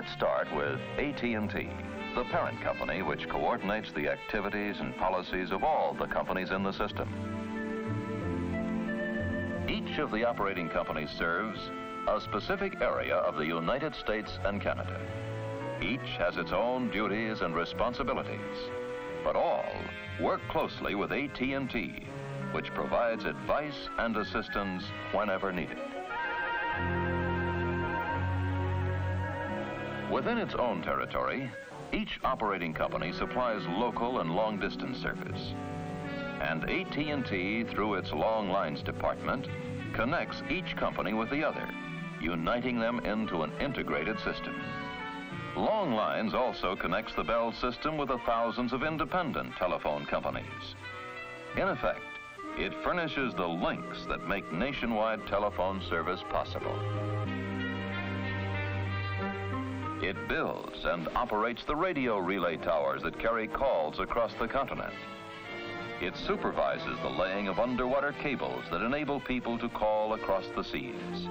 Let's start with AT&T, the parent company which coordinates the activities and policies of all the companies in the system. Each of the operating companies serves a specific area of the United States and Canada. Each has its own duties and responsibilities, but all work closely with AT&T, which provides advice and assistance whenever needed. Within its own territory, each operating company supplies local and long-distance service. And AT&T, through its Long Lines department, connects each company with the other, uniting them into an integrated system. Long Lines also connects the Bell system with the thousands of independent telephone companies. In effect, it furnishes the links that make nationwide telephone service possible. It builds and operates the radio relay towers that carry calls across the continent. It supervises the laying of underwater cables that enable people to call across the seas.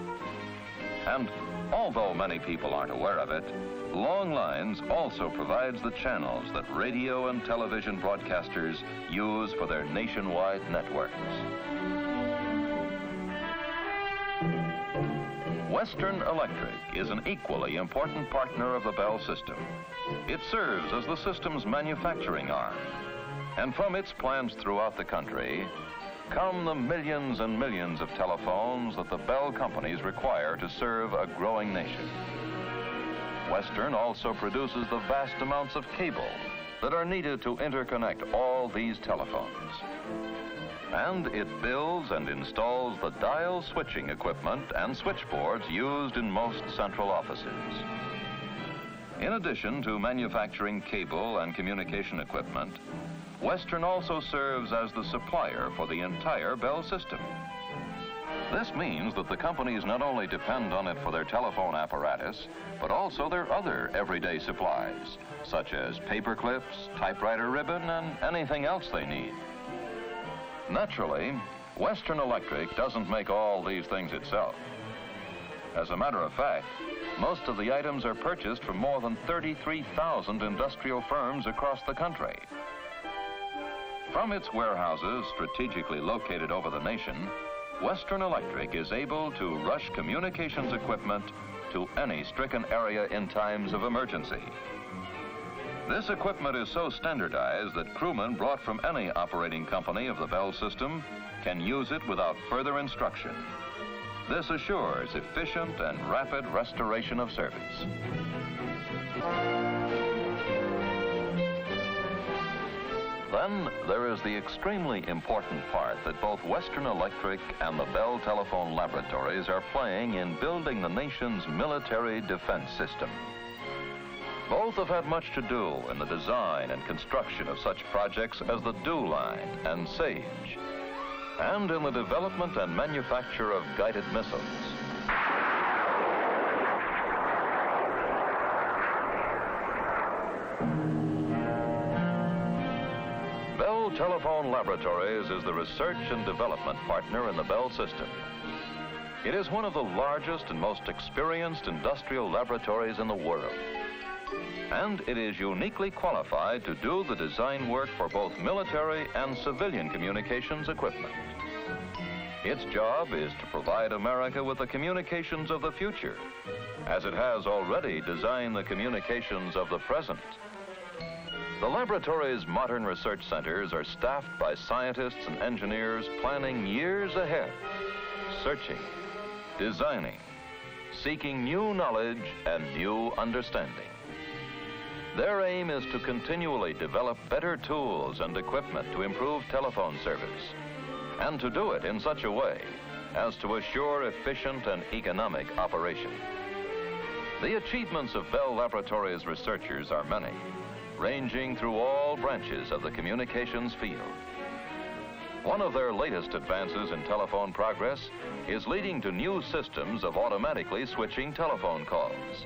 And although many people aren't aware of it, Long Lines also provides the channels that radio and television broadcasters use for their nationwide networks. Western Electric is an equally important partner of the Bell system. It serves as the system's manufacturing arm, and from its plants throughout the country come the millions and millions of telephones that the Bell companies require to serve a growing nation. Western also produces the vast amounts of cable that are needed to interconnect all these telephones. And it builds and installs the dial switching equipment and switchboards used in most central offices. In addition to manufacturing cable and communication equipment, Western also serves as the supplier for the entire Bell system. This means that the companies not only depend on it for their telephone apparatus, but also their other everyday supplies, such as paper clips, typewriter ribbon, and anything else they need. Naturally, Western Electric doesn't make all these things itself. As a matter of fact, most of the items are purchased from more than 33,000 industrial firms across the country. From its warehouses, strategically located over the nation, Western Electric is able to rush communications equipment to any stricken area in times of emergency. This equipment is so standardized that crewmen brought from any operating company of the Bell system can use it without further instruction. This assures efficient and rapid restoration of service. Then there is the extremely important part that both Western Electric and the Bell Telephone Laboratories are playing in building the nation's military defense system. Both have had much to do in the design and construction of such projects as the DEW Line and SAGE, and in the development and manufacture of guided missiles. Bell Telephone Laboratories is the research and development partner in the Bell system. It is one of the largest and most experienced industrial laboratories in the world. And it is uniquely qualified to do the design work for both military and civilian communications equipment. Its job is to provide America with the communications of the future, as it has already designed the communications of the present. The laboratory's modern research centers are staffed by scientists and engineers planning years ahead, searching, designing, seeking new knowledge and new understanding. Their aim is to continually develop better tools and equipment to improve telephone service, and to do it in such a way as to assure efficient and economic operation. The achievements of Bell Laboratories researchers are many, ranging through all branches of the communications field. One of their latest advances in telephone progress is leading to new systems of automatically switching telephone calls.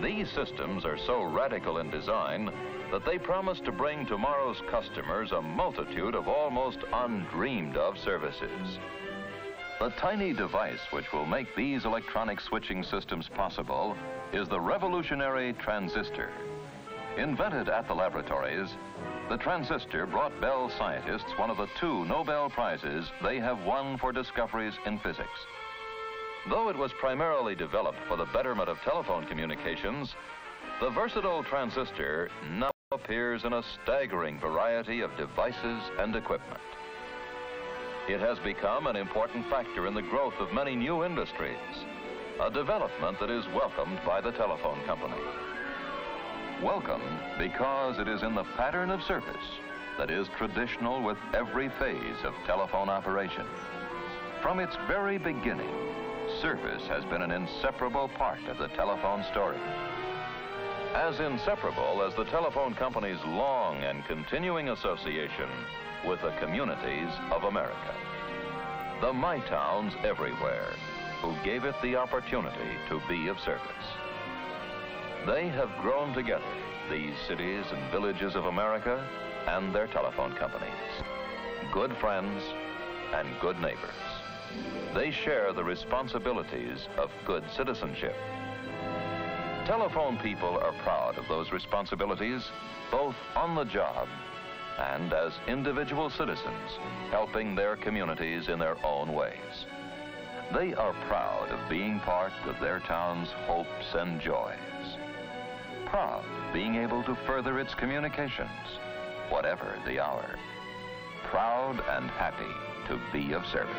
These systems are so radical in design that they promise to bring tomorrow's customers a multitude of almost undreamed of services. The tiny device which will make these electronic switching systems possible is the revolutionary transistor. Invented at the laboratories, the transistor brought Bell scientists one of the 2 Nobel Prizes they have won for discoveries in physics. Though it was primarily developed for the betterment of telephone communications, the versatile transistor now appears in a staggering variety of devices and equipment. It has become an important factor in the growth of many new industries, a development that is welcomed by the telephone company. Welcomed because it is in the pattern of service that is traditional with every phase of telephone operation. From its very beginning, service has been an inseparable part of the telephone story. As inseparable as the telephone company's long and continuing association with the communities of America. The My Towns everywhere who gave it the opportunity to be of service. They have grown together, these cities and villages of America and their telephone companies. Good friends and good neighbors. They share the responsibilities of good citizenship. Telephone people are proud of those responsibilities, both on the job and as individual citizens, helping their communities in their own ways. They are proud of being part of their town's hopes and joys. Proud of being able to further its communications, whatever the hour. Proud and happy to be of service.